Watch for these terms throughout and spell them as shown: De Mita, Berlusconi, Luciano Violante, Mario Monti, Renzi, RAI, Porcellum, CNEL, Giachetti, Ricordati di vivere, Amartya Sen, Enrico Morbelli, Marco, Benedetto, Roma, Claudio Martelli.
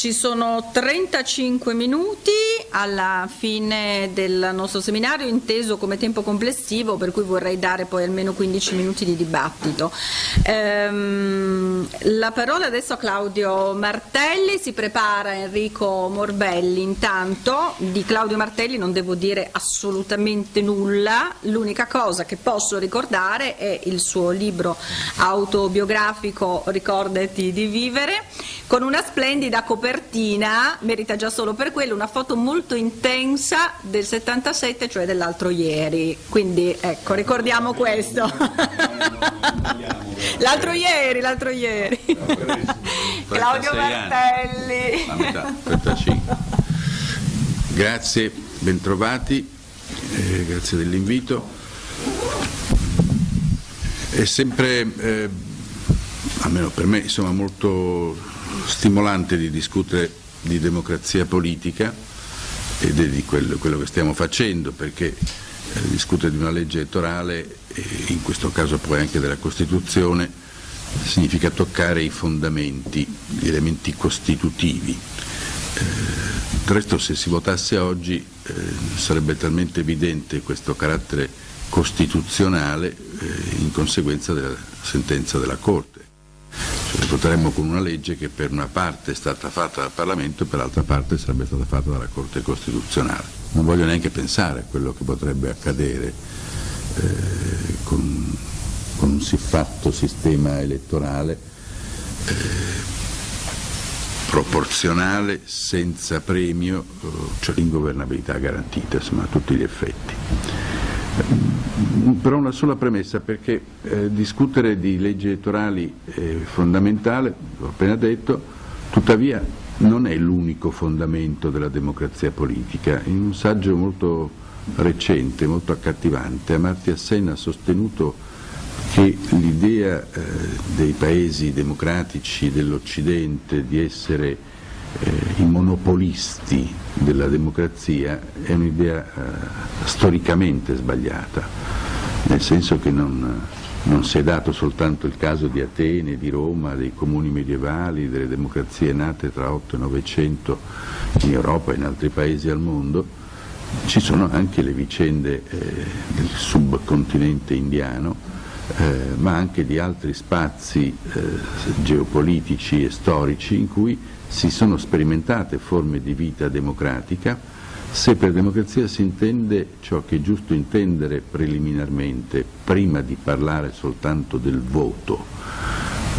Ci sono 35 minuti alla fine del nostro seminario, inteso come tempo complessivo, per cui vorrei dare poi almeno 15 minuti di dibattito. La parola adesso a Claudio Martelli, si prepara Enrico Morbelli. Intanto di Claudio Martelli non devo dire assolutamente nulla, l'unica cosa che posso ricordare è il suo libro autobiografico Ricordati di vivere, con una splendida copertina. Merita già solo per quello, una foto molto intensa del 77, cioè dell'altro ieri, quindi ecco, ricordiamo questo. L'altro ieri Claudio Martelli, la metà, 35. Grazie, bentrovati, grazie dell'invito. È sempre almeno per me, insomma, molto stimolante di discutere di democrazia politica, ed è di quello che stiamo facendo, perché discutere di una legge elettorale, e in questo caso poi anche della Costituzione, significa toccare i fondamenti, gli elementi costitutivi. Del resto, se si votasse oggi sarebbe talmente evidente questo carattere costituzionale in conseguenza della sentenza della Corte. Cioè, voteremmo con una legge che per una parte è stata fatta dal Parlamento e per l'altra parte sarebbe stata fatta dalla Corte Costituzionale. Non voglio neanche pensare a quello che potrebbe accadere con un siffatto sistema elettorale proporzionale, senza premio, cioè l'ingovernabilità garantita, insomma, a tutti gli effetti. Però una sola premessa, perché discutere di leggi elettorali è fondamentale, l'ho appena detto, tuttavia non è l'unico fondamento della democrazia politica. In un saggio molto recente, molto accattivante, Amartya Sen ha sostenuto che l'idea dei paesi democratici dell'Occidente di essere i monopolisti della democrazia è un'idea storicamente sbagliata, nel senso che non si è dato soltanto il caso di Atene, di Roma, dei comuni medievali, delle democrazie nate tra 8 e 900 in Europa e in altri paesi al mondo. Ci sono anche le vicende del subcontinente indiano, ma anche di altri spazi geopolitici e storici in cui si sono sperimentate forme di vita democratica, se per democrazia si intende ciò che è giusto intendere preliminarmente, prima di parlare soltanto del voto.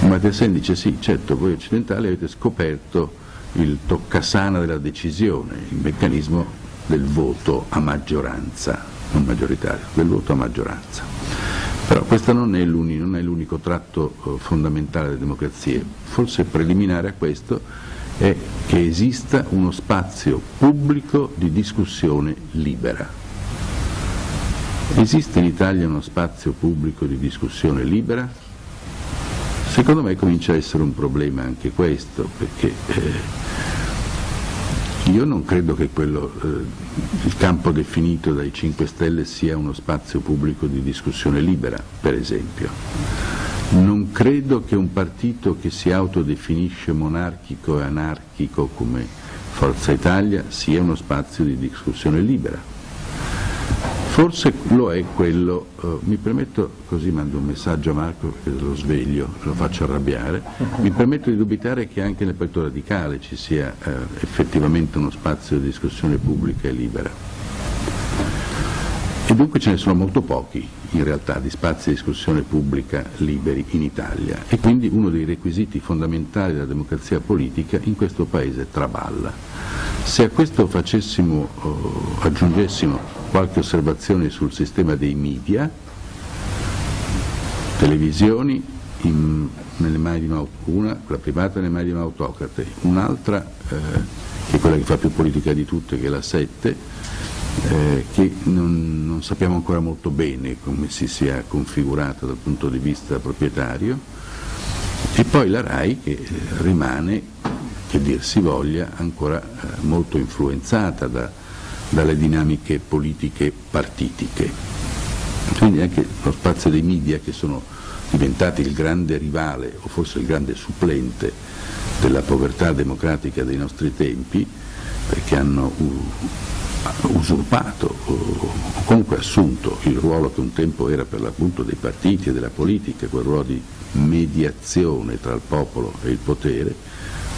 Matteo Sen dice: sì, certo, voi occidentali avete scoperto il toccasana della decisione, il meccanismo del voto a maggioranza, non maggioritario, del voto a maggioranza. Però questo non è l'unico tratto fondamentale delle democrazie. Forse preliminare a questo è che esista uno spazio pubblico di discussione libera. Esiste in Italia uno spazio pubblico di discussione libera? Secondo me comincia a essere un problema anche questo, perché io non credo che il campo definito dai 5 Stelle sia uno spazio pubblico di discussione libera, per esempio. Non credo che un partito che si autodefinisce monarchico e anarchico come Forza Italia sia uno spazio di discussione libera. Forse lo è quello, mi permetto, così mando un messaggio a Marco perché lo sveglio, lo faccio arrabbiare, mi permetto di dubitare che anche nel Partito Radicale ci sia effettivamente uno spazio di discussione pubblica e libera. E dunque ce ne sono molto pochi, in realtà, di spazi di discussione pubblica liberi in Italia, e quindi uno dei requisiti fondamentali della democrazia politica in questo Paese traballa. Se a questo aggiungessimo qualche osservazione sul sistema dei media, televisioni nelle mani di una, quella privata nelle mani di un autocrate, un'altra, che è quella che fa più politica di tutte, che è la 7, che non sappiamo ancora molto bene come si sia configurata dal punto di vista proprietario, e poi la RAI, che rimane, che dir si voglia, ancora molto influenzata dalle dinamiche politiche partitiche. Quindi anche lo spazio dei media, che sono diventati il grande rivale o forse il grande supplente della povertà democratica dei nostri tempi, perché hanno usurpato o comunque assunto il ruolo che un tempo era per l'appunto dei partiti e della politica, quel ruolo di mediazione tra il popolo e il potere,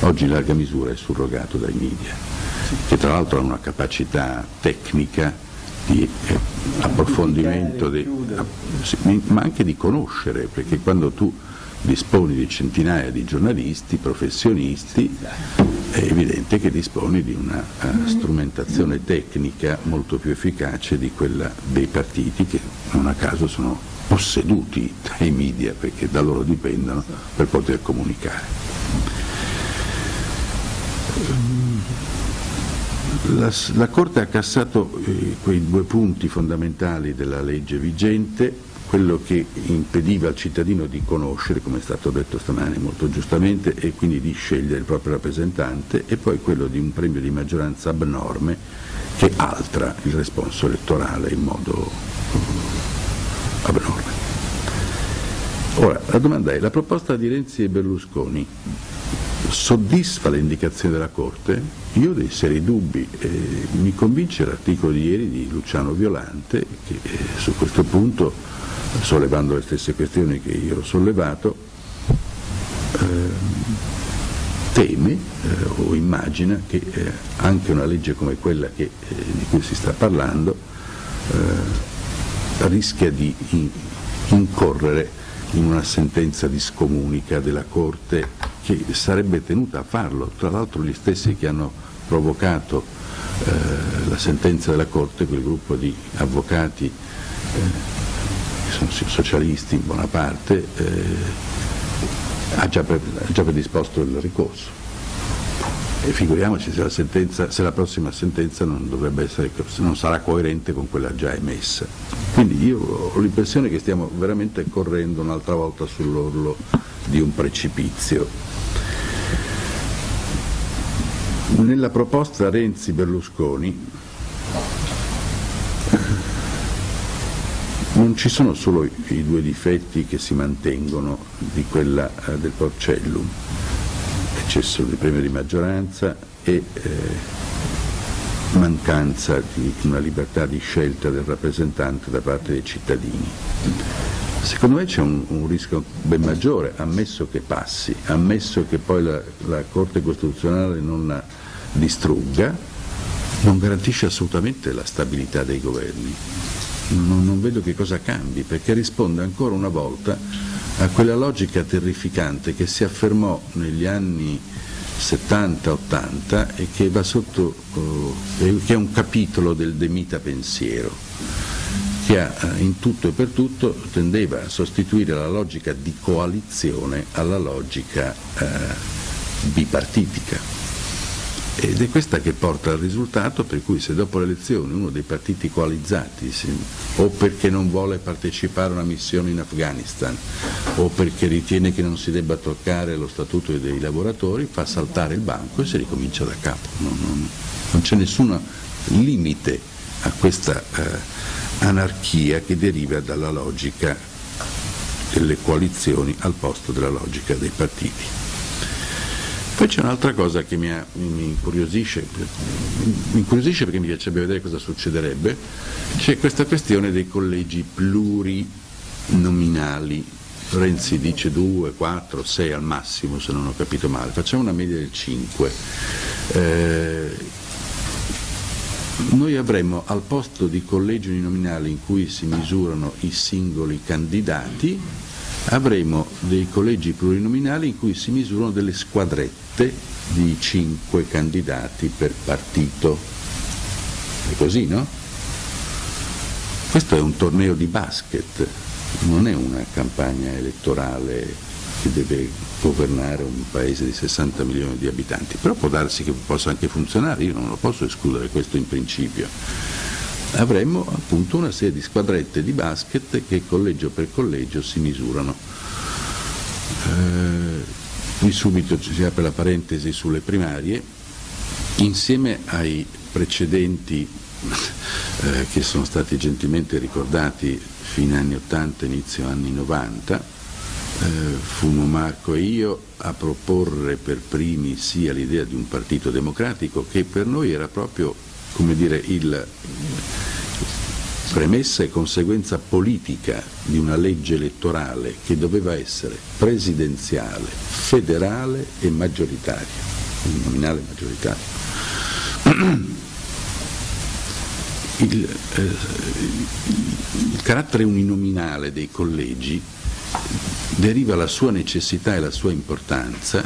oggi in larga misura è surrogato dai media, che tra l'altro hanno una capacità tecnica di approfondimento, ma anche di conoscere, perché quando tu disponi di centinaia di giornalisti, professionisti, è evidente che disponi di una strumentazione tecnica molto più efficace di quella dei partiti, che non a caso sono posseduti dai media, perché da loro dipendono per poter comunicare. La Corte ha cassato quei due punti fondamentali della legge vigente, quello che impediva al cittadino di conoscere, come è stato detto stamane molto giustamente, e quindi di scegliere il proprio rappresentante, e poi quello di un premio di maggioranza abnorme che altra il responso elettorale in modo abnorme. Ora, la domanda è, la proposta di Renzi e Berlusconi soddisfa le indicazioni della Corte? Io ho dei seri dubbi, mi convince l'articolo di ieri di Luciano Violante, che su questo punto, sollevando le stesse questioni che io ho sollevato, teme o immagina che anche una legge come quella di cui si sta parlando rischia di incorrere in una sentenza di scomunica della Corte, che sarebbe tenuta a farlo, tra l'altro gli stessi che hanno provocato la sentenza della Corte, quel gruppo di avvocati sono socialisti in buona parte, ha già predisposto il ricorso, e figuriamoci se la prossima sentenza non dovrebbe essere, non sarà coerente con quella già emessa. Quindi io ho l'impressione che stiamo veramente correndo un'altra volta sull'orlo di un precipizio. Nella proposta Renzi-Berlusconi non ci sono solo i due difetti che si mantengono di quella del Porcellum, eccesso di premio di maggioranza e mancanza di una libertà di scelta del rappresentante da parte dei cittadini. Secondo me c'è un rischio ben maggiore, ammesso che passi, ammesso che poi la Corte Costituzionale non la distrugga, non garantisce assolutamente la stabilità dei governi. Non vedo che cosa cambi, perché risponde ancora una volta a quella logica terrificante che si affermò negli anni 70-80 e che va sotto, che è un capitolo del De Mita pensiero, che in tutto e per tutto tendeva a sostituire la logica di coalizione alla logica bipartitica. Ed è questa che porta al risultato per cui, se dopo le elezioni uno dei partiti coalizzati, o perché non vuole partecipare a una missione in Afghanistan, o perché ritiene che non si debba toccare lo statuto dei lavoratori, fa saltare il banco e si ricomincia da capo. Non c'è nessun limite a questa anarchia che deriva dalla logica delle coalizioni al posto della logica dei partiti. Poi c'è un'altra cosa che mi incuriosisce, perché mi piacerebbe vedere cosa succederebbe, c'è questa questione dei collegi plurinominali. Renzi dice 2, 4, 6 al massimo, se non ho capito male, facciamo una media del 5. Noi avremmo, al posto di collegi uninominali in cui si misurano i singoli candidati, avremo dei collegi plurinominali in cui si misurano delle squadrette di 5 candidati per partito. È così, no? Questo è un torneo di basket, non è una campagna elettorale che deve governare un paese di 60 milioni di abitanti, però può darsi che possa anche funzionare, io non lo posso escludere questo in principio. Avremmo appunto una serie di squadrette di basket che collegio per collegio si misurano. Qui subito si apre la parentesi sulle primarie, insieme ai precedenti che sono stati gentilmente ricordati fino agli anni 80, inizio anni 90, fummo Marco e io a proporre per primi sia l'idea di un partito democratico, che per noi era proprio, come dire, il premessa e conseguenza politica di una legge elettorale che doveva essere presidenziale, federale e maggioritaria, nominale maggioritaria. Il carattere uninominale dei collegi deriva la sua necessità e la sua importanza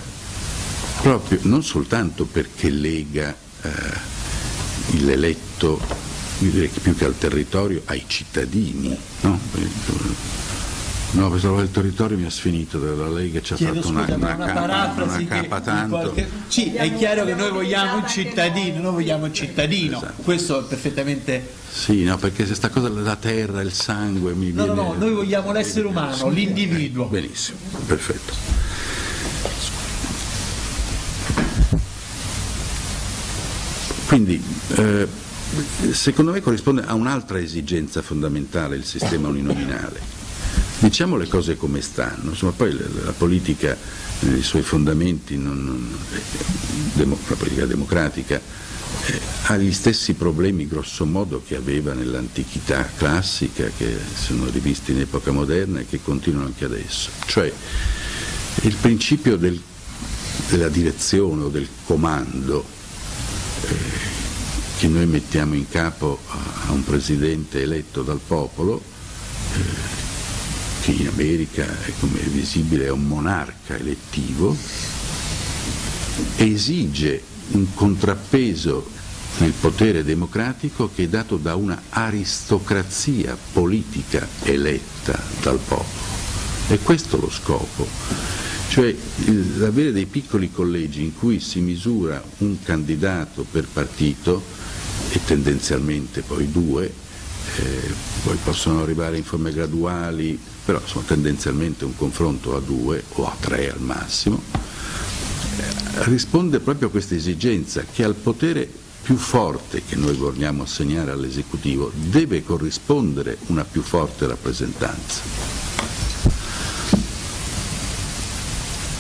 proprio non soltanto perché lega l'eletto, io direi che più che al territorio, ai cittadini, no? No, questo del territorio mi ha sfinito, della Lega ci ha fatto una capa tanto. Qualche... Sì, è chiaro che noi vogliamo un cittadino, noi vogliamo un cittadino, esatto. Questo è perfettamente... Sì, no, perché se sta cosa della terra, il sangue... mi viene... No, noi vogliamo l'essere umano, sì, l'individuo. Benissimo, perfetto. Quindi... secondo me corrisponde a un'altra esigenza fondamentale il sistema uninominale. Diciamo le cose come stanno, insomma, poi la politica nei suoi fondamenti, la politica democratica, ha gli stessi problemi grosso modo che aveva nell'antichità classica, che sono rivisti in epoca moderna e che continuano anche adesso, cioè il principio della direzione o del comando che noi mettiamo in capo a un presidente eletto dal popolo, che in America, come è visibile, è un monarca elettivo, esige un contrappeso nel potere democratico che è dato da una aristocrazia politica eletta dal popolo. E questo è lo scopo, cioè avere dei piccoli collegi in cui si misura un candidato per partito e tendenzialmente poi due, poi possono arrivare in forme graduali, però sono tendenzialmente un confronto a due o a tre al massimo, risponde proprio a questa esigenza che al potere più forte che noi vogliamo assegnare all'esecutivo deve corrispondere una più forte rappresentanza.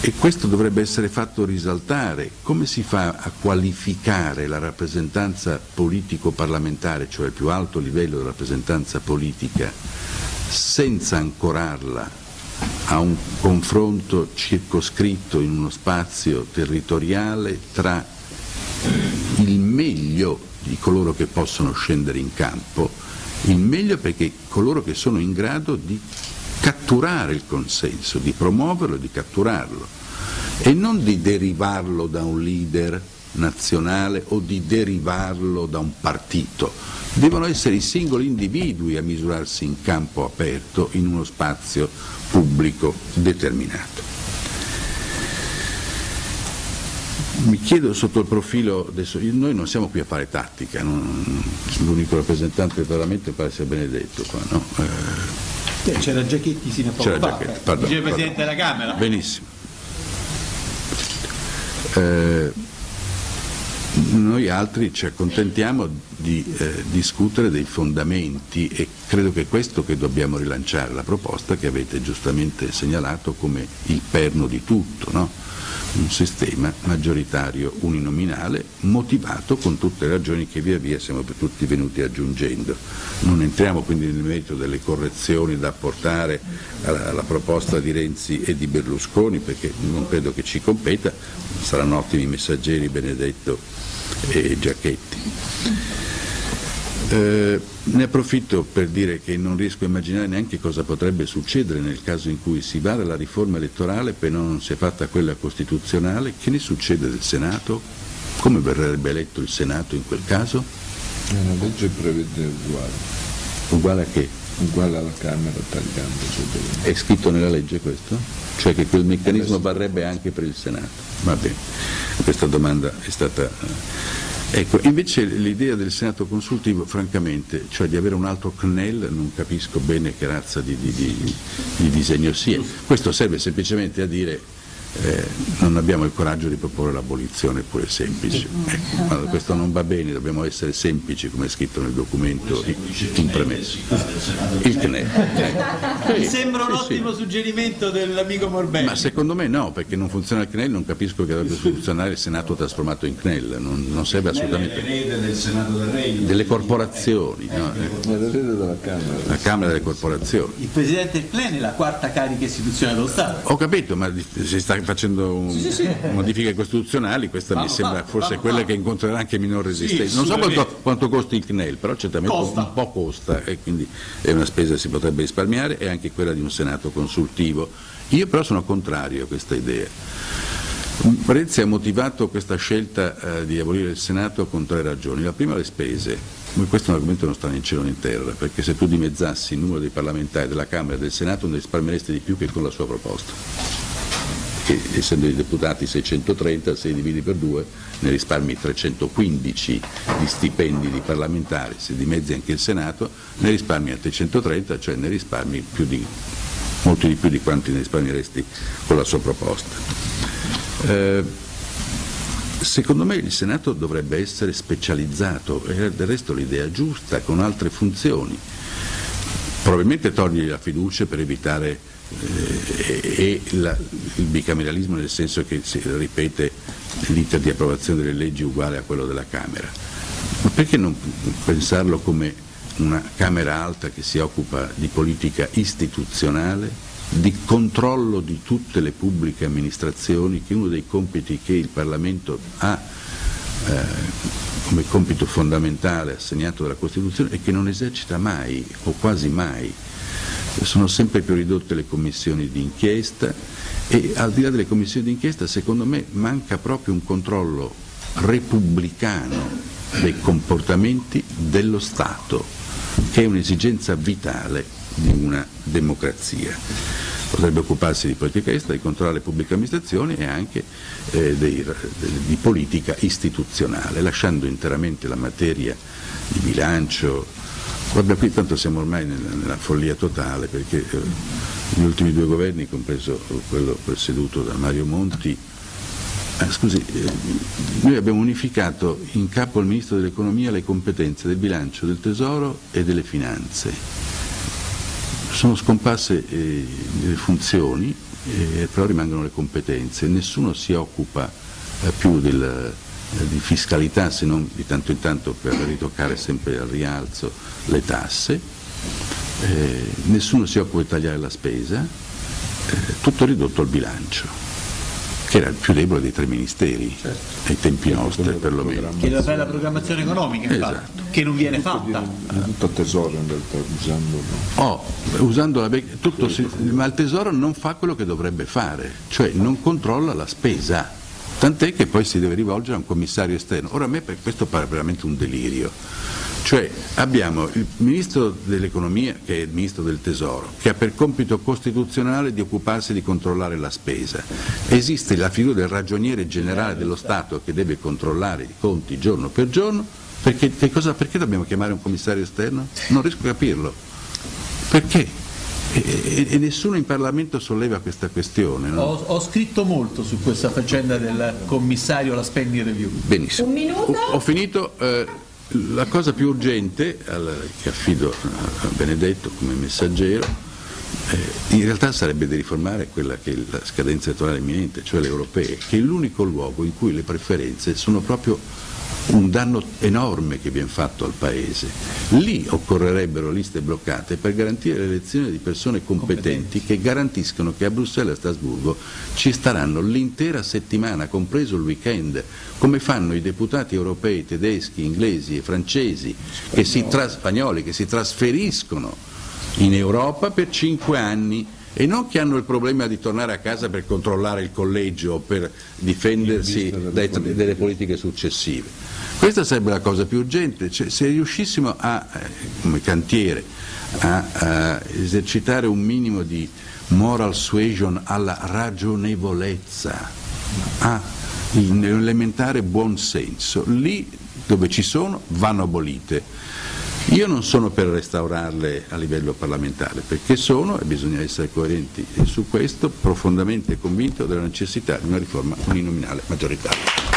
E questo dovrebbe essere fatto risaltare. Come si fa a qualificare la rappresentanza politico-parlamentare, cioè il più alto livello di rappresentanza politica, senza ancorarla a un confronto circoscritto in uno spazio territoriale tra il meglio di coloro che possono scendere in campo, il meglio perché coloro che sono in grado di catturare il consenso, di promuoverlo e di catturarlo, e non di derivarlo da un leader nazionale o di derivarlo da un partito. Devono essere i singoli individui a misurarsi in campo aperto in uno spazio pubblico determinato. Mi chiedo sotto il profilo, adesso, noi non siamo qui a fare tattica, l'unico rappresentante veramente pare sia Benedetto qua, no? C'era Giachetti sino a poco fa, vice presidente della Camera. Benissimo. Noi altri ci accontentiamo di discutere dei fondamenti, e credo che è questo che dobbiamo rilanciare, la proposta che avete giustamente segnalato come il perno di tutto, no? Un sistema maggioritario uninominale motivato con tutte le ragioni che via via siamo tutti venuti aggiungendo. Non entriamo quindi nel merito delle correzioni da apportare alla proposta di Renzi e di Berlusconi, perché non credo che ci competa, saranno ottimi messaggeri Benedetto e Giachetti. Ne approfitto per dire che non riesco a immaginare neanche cosa potrebbe succedere nel caso in cui si vada alla riforma elettorale però non si è fatta quella costituzionale. Che ne succede del Senato? Come verrebbe eletto il Senato in quel caso? Una legge prevede uguale. Uguale a che? Uguale alla Camera tagliando. È scritto nella legge questo? Cioè che quel meccanismo varrebbe anche per il Senato? Va bene, questa domanda è stata... Ecco, invece l'idea del Senato consultivo, francamente, cioè di avere un altro CNEL, non capisco bene che razza di disegno sia. Questo serve semplicemente a dire non abbiamo il coraggio di proporre l'abolizione pure semplice. Ecco, quando questo non va bene dobbiamo essere semplici, come è scritto nel documento in premessa. Il CNEL. Mi sembra un ottimo suggerimento dell'amico Morbelli. Ma secondo me no, perché non funziona il CNEL, non capisco che dovrebbe funzionare il Senato trasformato in CNEL, non serve assolutamente. Delle corporazioni, no? La Camera delle Corporazioni. Il Presidente del CNEL è la quarta carica istituzionale dello Stato. Ho capito, ma si sta facendo modifiche costituzionali, questa mi sembra forse quella che incontrerà anche minor resistenza. Sì, non so quanto costa il CNEL, però certamente un po' costa, e quindi è una spesa che si potrebbe risparmiare, e anche quella di un Senato consultivo. Io però sono contrario a questa idea. Renzi ha motivato questa scelta di abolire il Senato con tre ragioni. La prima, le spese. Questo è un argomento che non sta né in cielo né in terra, perché se tu dimezzassi il numero dei parlamentari della Camera e del Senato ne risparmieresti di più che con la sua proposta. Che essendo i deputati 630, se li dividi per 2 ne risparmi 315 di stipendi di parlamentari. Se dimezzi anche il Senato ne risparmi altri 130, cioè ne risparmi molto di più di quanti ne risparmieresti con la sua proposta. Secondo me il Senato dovrebbe essere specializzato, era del resto l'idea giusta, con altre funzioni. Probabilmente togli la fiducia per evitare il bicameralismo, nel senso che si ripete l'iter di approvazione delle leggi uguale a quello della Camera. Ma perché non pensarlo come una Camera alta che si occupa di politica istituzionale, di controllo di tutte le pubbliche amministrazioni, che uno dei compiti che il Parlamento ha come compito fondamentale assegnato dalla Costituzione e che non esercita mai o quasi mai. Sono sempre più ridotte le commissioni d'inchiesta, e al di là delle commissioni d'inchiesta secondo me manca proprio un controllo repubblicano dei comportamenti dello Stato, che è un'esigenza vitale di una democrazia. Potrebbe occuparsi di politica estera, di controllare le pubbliche amministrazioni e anche di politica istituzionale, lasciando interamente la materia di bilancio. Guarda, qui tanto siamo ormai nella follia totale, perché gli ultimi 2 governi, compreso quello presieduto da Mario Monti, noi abbiamo unificato in capo al Ministro dell'Economia le competenze del bilancio, del tesoro e delle finanze. Sono scomparse le funzioni, però rimangono le competenze. Nessuno si occupa più di fiscalità, se non di tanto in tanto per ritoccare sempre al rialzo le tasse. Nessuno si occupa di tagliare la spesa, tutto ridotto al bilancio, che era il più debole dei 3 ministeri, certo, ai tempi nostri perlomeno. Che doveva fare la programmazione economica, infatti, esatto, che non viene fatta. Tutto a tesoro in realtà, usando la vecchia, ma il tesoro non fa quello che dovrebbe fare, cioè non controlla la spesa, tant'è che poi si deve rivolgere a un commissario esterno. Ora a me questo pare veramente un delirio. Cioè abbiamo il Ministro dell'Economia, che è il Ministro del Tesoro, che ha per compito costituzionale di occuparsi di controllare la spesa. Esiste la figura del ragioniere generale dello Stato, che deve controllare i conti giorno per giorno. Perché dobbiamo chiamare un commissario esterno? Non riesco a capirlo. Perché? E nessuno in Parlamento solleva questa questione, no? Ho scritto molto su questa faccenda del commissario alla spending review. Benissimo. Un minuto. Ho finito. La cosa più urgente, che affido a Benedetto come messaggero, in realtà sarebbe di riformare quella che è la scadenza elettorale imminente, cioè le europee, che è l'unico luogo in cui le preferenze sono proprio un danno enorme che viene fatto al Paese. Lì occorrerebbero liste bloccate per garantire l'elezione di persone competenti che garantiscono che a Bruxelles e a Strasburgo ci staranno l'intera settimana, compreso il weekend, come fanno i deputati europei tedeschi, inglesi e francesi, spagnoli, che si trasferiscono in Europa per 5 anni. E non che hanno il problema di tornare a casa per controllare il collegio o per difendersi delle politiche successive. Questa sarebbe la cosa più urgente, cioè, se riuscissimo come cantiere a esercitare un minimo di moral suasion alla ragionevolezza, all'elementare buon senso, lì dove ci sono vanno abolite. Io non sono per restaurarle a livello parlamentare, perché sono, e bisogna essere coerenti su questo, profondamente convinto della necessità di una riforma uninominale maggioritaria.